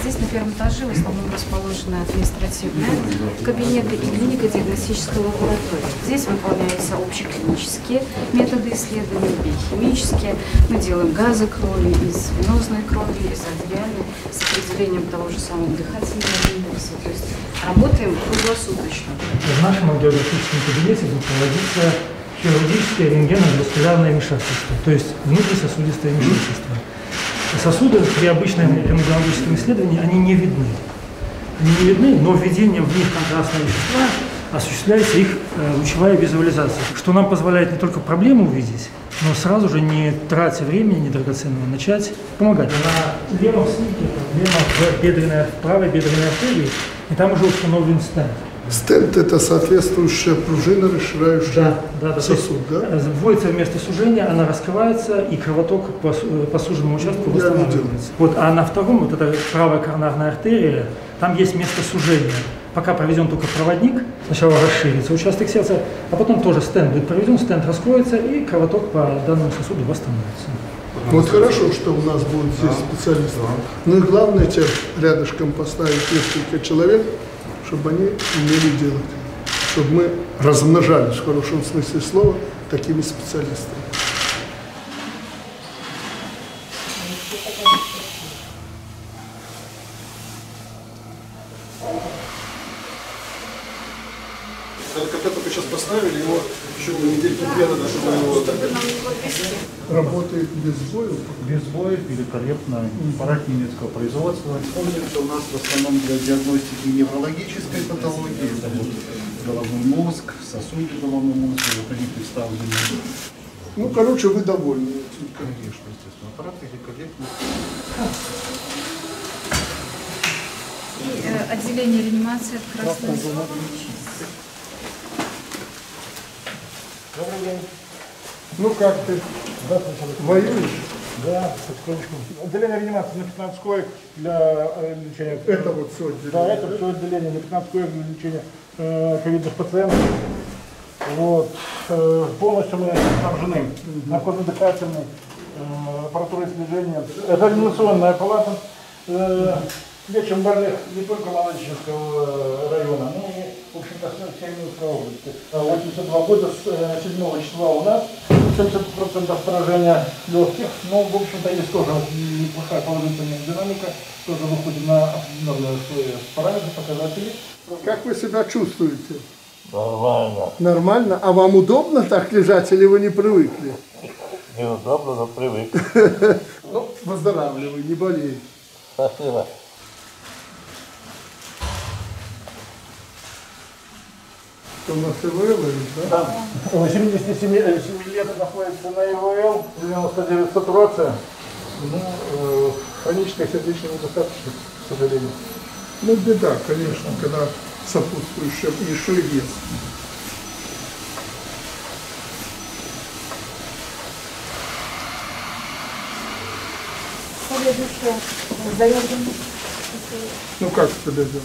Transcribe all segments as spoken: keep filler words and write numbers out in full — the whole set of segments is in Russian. Здесь на первом этаже в основном расположены административные кабинеты и клинико-диагностическая лаборатория. Здесь выполняются общеклинические методы исследований, биохимические. Мы делаем газы крови, из венозной крови, из артериальной, с определением того же самого дыхательного индекса. То есть работаем круглосуточно. В нашем ангиографическом кабинете будет проводиться хирургическое рентгеноваскулярное вмешательство, то есть внутрисосудистое вмешательство. Сосуды при обычном рентгенологическом исследовании они не видны. Они не видны, но введением в них контрастного вещества осуществляется их лучевая визуализация, что нам позволяет не только проблему увидеть, но сразу же, не тратя времени недрагоценного, начать помогать. На левом снимке проблема в бедренной, правой бедренной артерии, и там уже установлен стенд. Стенд – это соответствующая пружина, расширяющая да, да, сосуд, да? Вводится вместо сужения, она раскрывается, и кровоток по, по суженному участку восстанавливается. Вот, а на втором, вот эта правая коронарная артерия, там есть место сужения. Пока проведен только проводник, сначала расширится участок сердца, а потом тоже стенд будет проведен, стенд раскроется, и кровоток по данному сосуду восстановится. Вот хорошо, что у нас будут здесь специалисты. Ну и главное, тебе рядышком поставить несколько человек, чтобы они умели делать, чтобы мы размножались в хорошем смысле слова такими специалистами. Когда только сейчас поставили, его еще недельки две надо, чтобы его так... Работает без боев? Без боев, великолепно, аппарат немецкого производства. Помните, у нас в основном для диагностики неврологической патологии, это вот головной мозг, сосуды головного мозга, вот они представлены. Ну, короче, вы довольны. Конечно, естественно, аппарат великолепный. И э, отделение реанимации от красного зона. Добрый день. Ну как ты? Воюешь? Да, потихонечку. Отделение реанимации на пятнадцать коек для лечения. Это вот все отделение? Да, это все отделение на пятнадцать коек для лечения э, ковидных пациентов. Вот. Э, полностью мы снабжены. Наркозно-дыхательной э, аппаратурой слежения. Это реанимационная палата. Э, лечим больных не только Молодеченского района, но и, в общем-то, Семеновской области. восемьдесят два года, с седьмого числа у нас, семьдесят процентов поражения легких, но, в общем-то, есть тоже неплохая положительная динамика, тоже выходит на определенные свои параметры, показатели. Как вы себя чувствуете? Нормально. Нормально? А вам удобно так лежать или вы не привыкли? Неудобно, но привык. Ну, выздоравливай, не болей. Спасибо. У нас И В Л, да? Да. семьдесят семь лет находится на И В Л, девяносто девять сатурация, ну, э, хроническая сердечная недостаточность, к сожалению. Ну, беда, конечно, когда сопутствующая еще и есть. Ну, как это дела?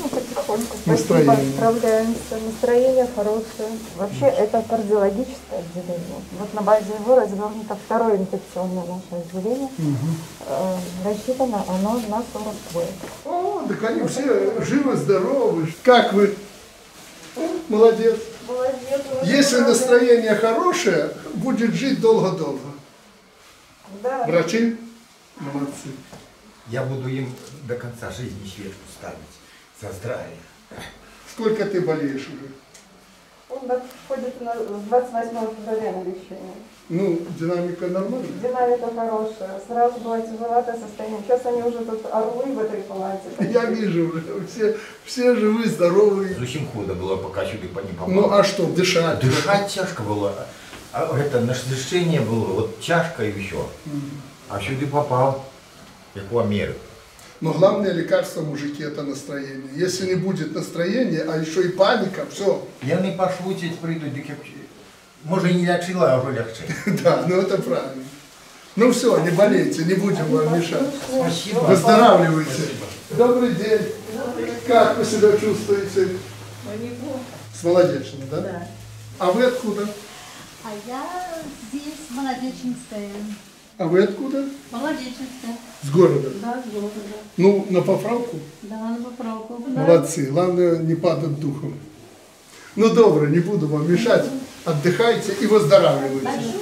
Ну, потихоньку. Настроение. Спасибо, справляемся. Настроение хорошее. Вообще, это кардиологическое отделение. Вот на базе его развернуто второе инфекционное наше отделение. Угу. Э, рассчитано оно на сорок коек. О, да, конечно, вот все это... живы, здоровы. Как вы? Молодец. Молодец. Если настроение хорошее, будет жить долго-долго. Да. Врачи? Молодцы. Я буду им до конца жизни свечку ставить. За здравие. Сколько ты болеешь уже? Он входит на двадцать восьмого февраля на лечение. Ну, динамика нормальная? Динамика хорошая. Сразу была тяжеловатое состояние. Сейчас они уже тут орлы в этой палате. Я вижу, все, все живы, здоровые. Сущим худо было, пока чудо по ним попало. Ну, а что, дышать? Дышать тяжко было. А это наше дышение было, вот чашка и все. Mm. А чудо попал, как в Америку. Но главное лекарство, мужики, это настроение. Если не будет настроения, а еще и паника, все. Я не пошутить приду, может, и не лечила, а уже легче. Да, ну это правильно. Ну все, не болейте, не будем вам мешать. Спасибо. Выздоравливайте. Спасибо. Добрый день. Добрый. Как вы себя чувствуете? С Молодечно, да? Да. А вы откуда? А я здесь, Молодеченская. А вы откуда? Молодечно. С города? Да, с города. Ну, на поправку? Да, на поправку. Молодцы. Главное, не падать духом. Ну, добро, не буду вам мешать. Отдыхайте и выздоравливайте.